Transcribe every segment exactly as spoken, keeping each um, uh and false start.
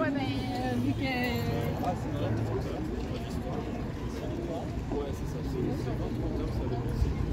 Ouais, mais euh, vu que. Ah, c'est malade, parce que ça va juste toi. Ouais, c'est ça. C'est vingt trente heures, ça dépend si tu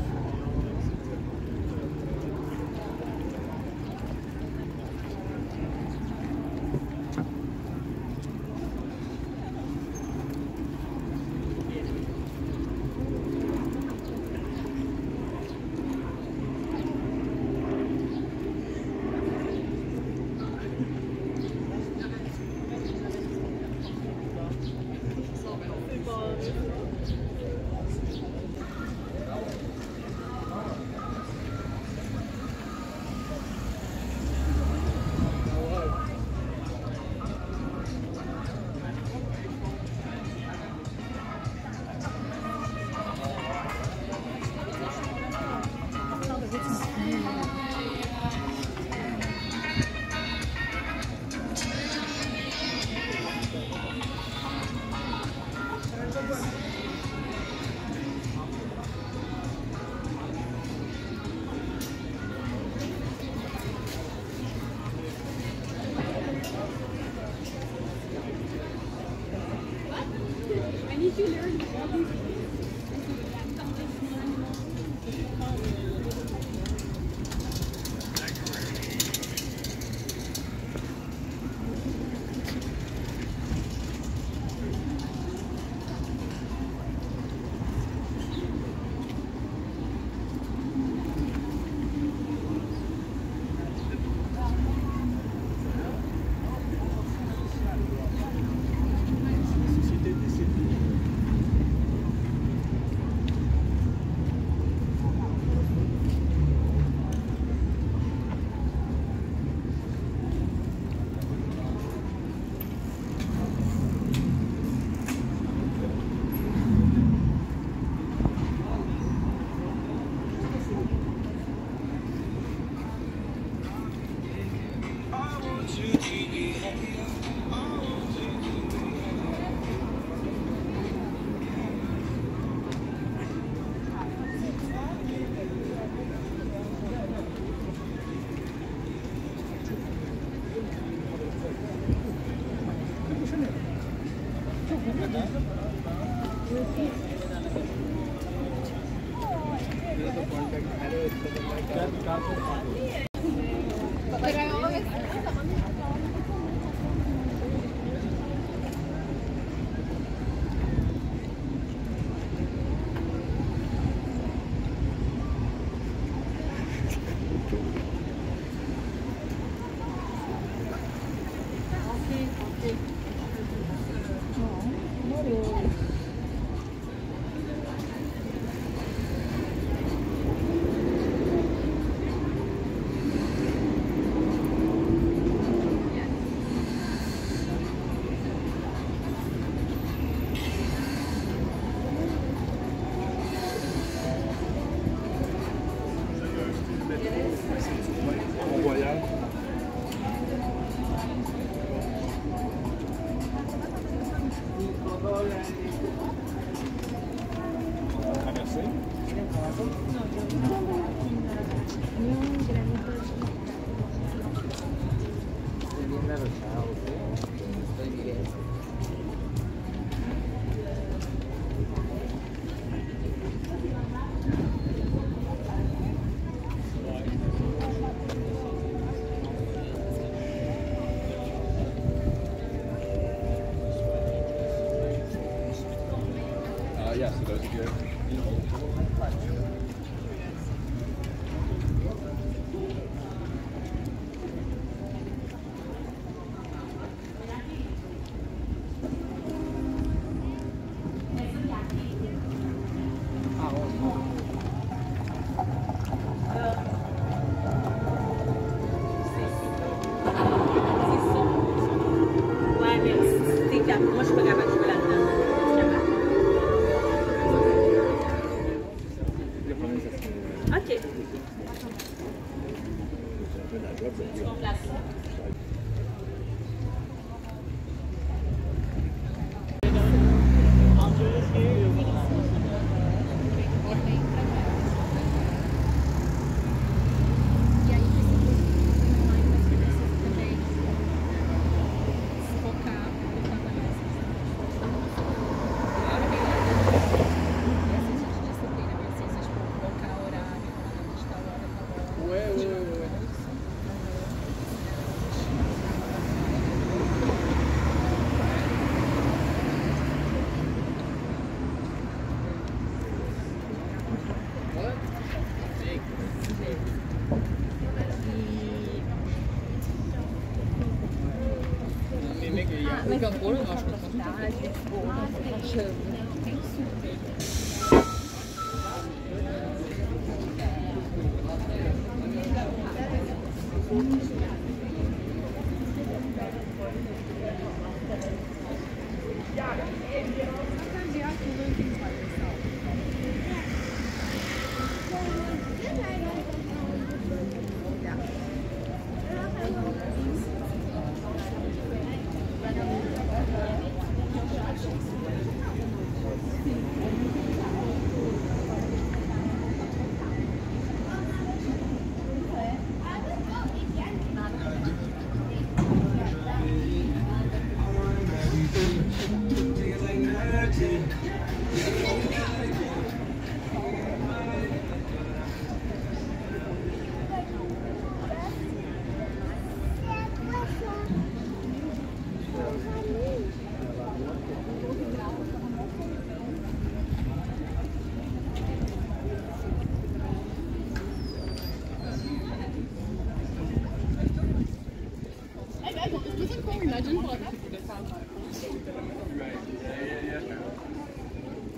bolo, eu acho que é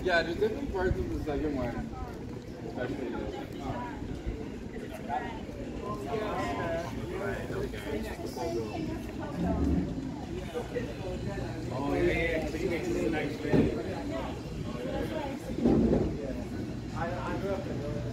Yeah, there's different parts of the second one, especially this. Oh yeah, so you make this a nice video. I grew up in Northern.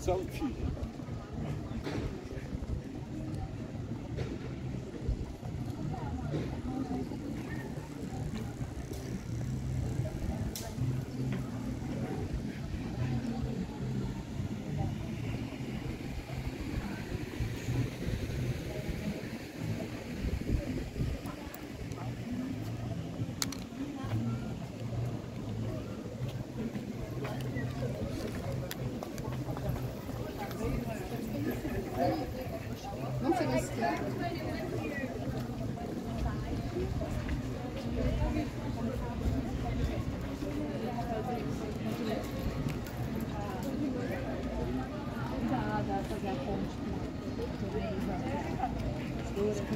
Selfie.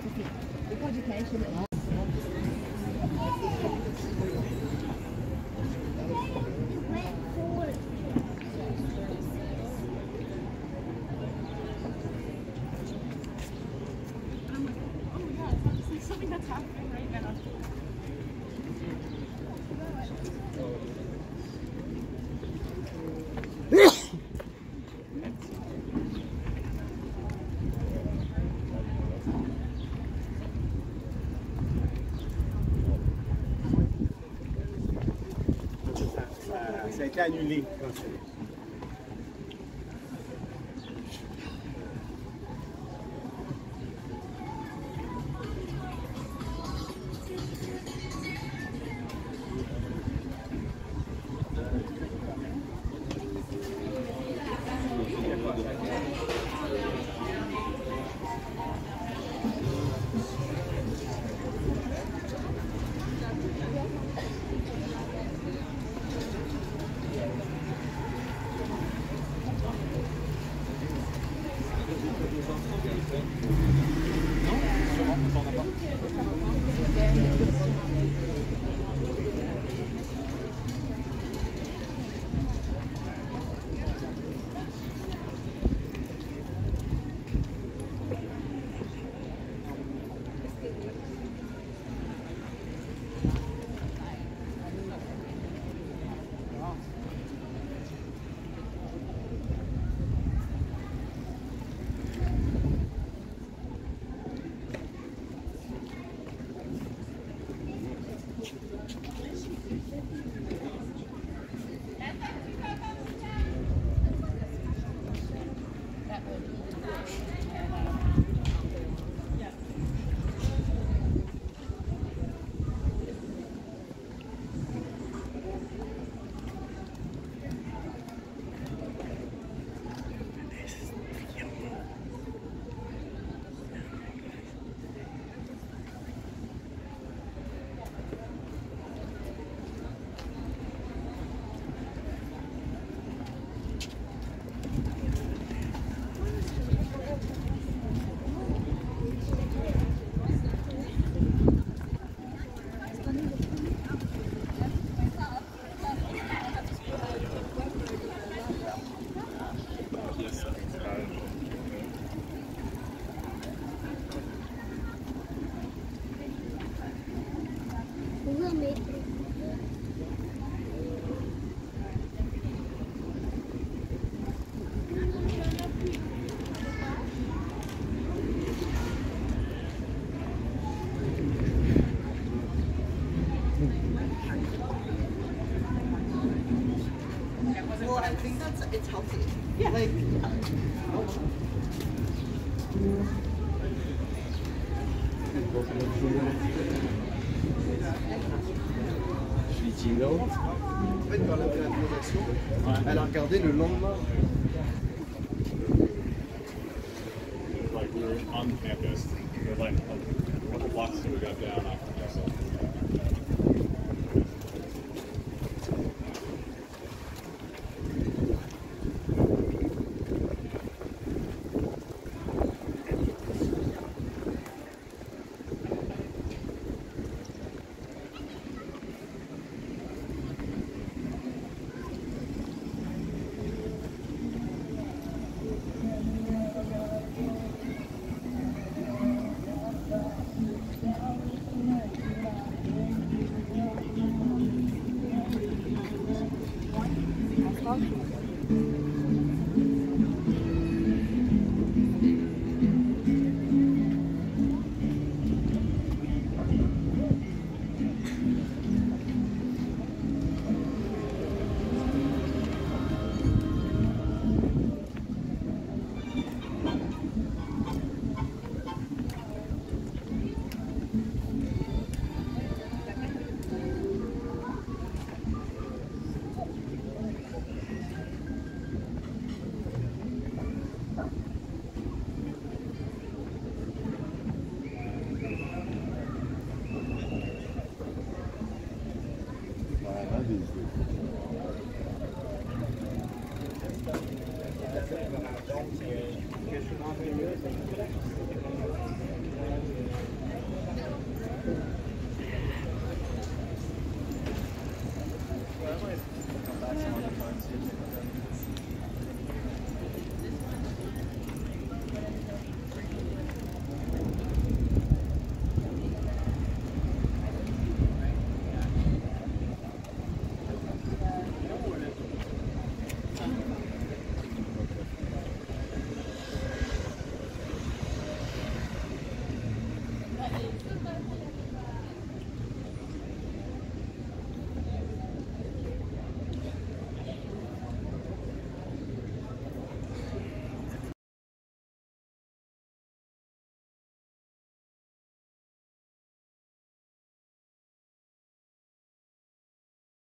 education. Ça a été annulé. En fait, par la présentation, elle a regardé le lendemain.